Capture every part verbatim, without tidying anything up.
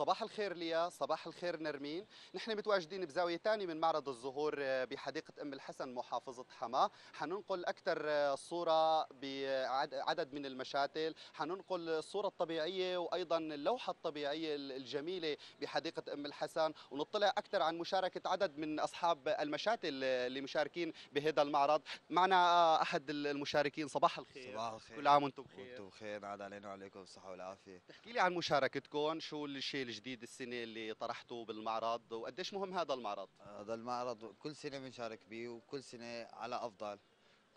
صباح الخير ليا، صباح الخير نرمين. نحن متواجدين بزاوية ثانية من معرض الزهور بحديقة أم الحسن محافظة حماة. حننقل أكثر صورة بعدد من المشاتل، حننقل الصورة الطبيعية وأيضا اللوحة الطبيعية الجميلة بحديقة أم الحسن، ونطلع أكثر عن مشاركة عدد من أصحاب المشاتل اللي مشاركين بهذا المعرض. معنا أحد المشاركين. صباح الخير. صباح الخير، كل عام وأنتم بخير. وأنتم بخير، عاد علينا وعليكم الصحة والعافية. تحكي لي عن مشاركتكم، شو الشيء الجديد السنة اللي طرحته بالمعرض، وقديش مهم هذا المعرض؟ هذا المعرض كل سنة بنشارك به، وكل سنة على أفضل،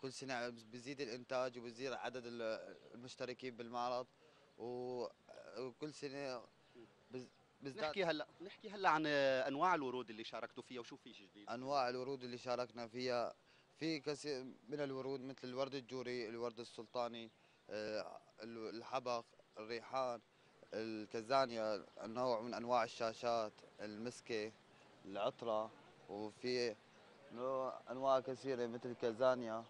كل سنة بزيد الإنتاج وبزيد عدد المشتركين بالمعرض، وكل سنة بز... بزداد. نحكي هلا نحكي هلا عن أنواع الورود اللي شاركتوا فيها وشو في جديد. أنواع الورود اللي شاركنا فيها في كثير من الورود، مثل الورد الجوري، الورد السلطاني، الحبق، الريحان، الكزانيا، نوع من انواع الشاشات، المسكه، العطره، وفي انواع كثيره مثل الكزانيا،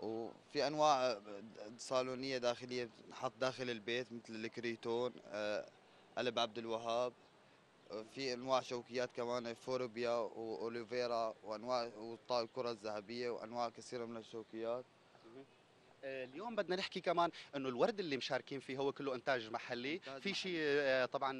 وفي انواع صالونيه داخليه بتنحط داخل البيت مثل الكريتون، ألب عبد الوهاب، في انواع شوكيات كمان فوربيا واوليفيرا، وانواع وطاوله الكره الذهبيه، وانواع كثيره من الشوكيات. اليوم بدنا نحكي كمان انه الورد اللي مشاركين فيه هو كله انتاج محلي، إنتاج في شيء طبعا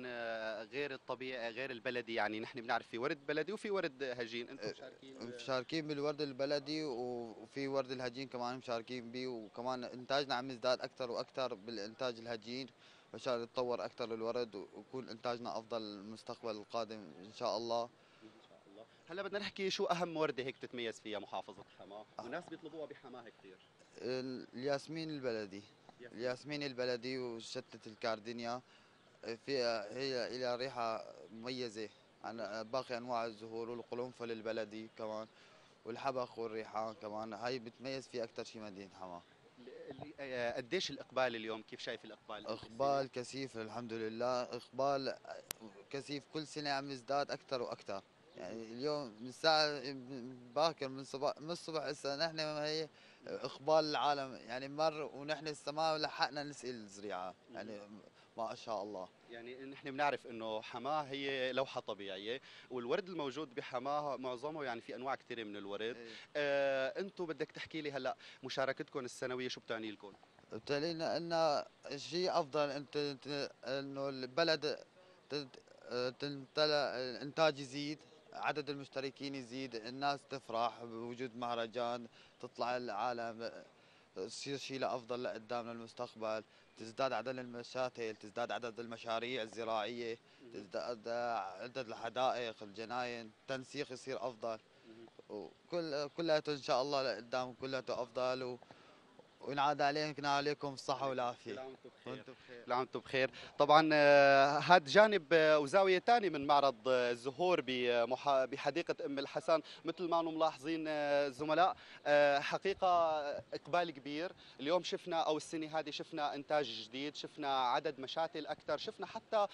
غير الطبيعي غير البلدي، يعني نحن بنعرف في ورد بلدي وفي ورد هجين، انتم مشاركين مشاركين بالورد البلدي وفي ورد الهجين كمان مشاركين به، وكمان انتاجنا عم يزداد اكثر واكثر بالانتاج الهجين مشان يتطور اكثر الورد ويكون انتاجنا افضل المستقبل القادم ان شاء الله. هلا بدنا نحكي شو اهم ورده هيك تتميز فيها محافظه حماه والناس بيطلبوها بحماه كثير؟ الياسمين البلدي. الياسمين البلدي وشتة الكاردينيا، فيها هي لها ريحه مميزه عن باقي انواع الزهور، والقرنفل البلدي كمان والحبق والريحان كمان، هاي بتميز فيها اكثر شيء مدينه حماه. قديش الاقبال اليوم؟ كيف شايف الاقبال؟ اقبال كثيف الحمد لله، اقبال كثيف، كل سنه عم يزداد اكثر واكثر. يعني اليوم من الساعة باكر من الصبح من الصبح هسه نحن هي اقبال العالم، يعني مر ونحن لسه ما لحقنا نسقي الزريعة، يعني ما شاء الله. يعني نحن بنعرف انه حماه هي لوحه طبيعيه، والورد الموجود بحماه معظمه يعني في انواع كثيره من الورد. إيه. آه، انتم بدك تحكي لي هلا مشاركتكم السنويه شو بتعني لكم؟ بتعني لنا انه شيء افضل، انت انه البلد تمتلئ، الانتاج يزيد، عدد المشتركين يزيد، الناس تفرح بوجود مهرجان، تطلع العالم، تصير شيء لأفضل لقدام للمستقبل، تزداد عدد المشاتل، تزداد عدد المشاريع الزراعية، تزداد عدد الحدائق، الجناين، التنسيق يصير أفضل، وكل كلياته إن شاء الله لقدام كلياته أفضل، و وينعاد عليكم عليكم الصحة والعافية. كل عام وانتم بخير. كل عام وانتم بخير. طبعا هذا جانب وزاوية ثانية من معرض الزهور بحديقة أم الحسن، مثل ما انتم ملاحظين زملاء، حقيقة إقبال كبير، اليوم شفنا أو السنة هذه شفنا إنتاج جديد، شفنا عدد مشاتل أكثر، شفنا حتى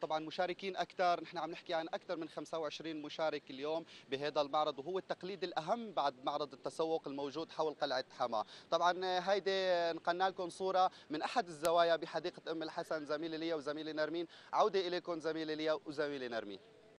طبعا مشاركين أكثر، نحن عم نحكي عن أكثر من خمسة وعشرين مشارك اليوم بهذا المعرض، وهو التقليد الأهم بعد معرض التسوق الموجود حول قلعة حماة. طبعا هيدي نقلنا لكم صورة من أحد الزوايا بحديقة أم الحسن. زميلي ليا وزميلي نرمين، عودة إليكم زميلي ليا وزميلي نرمين.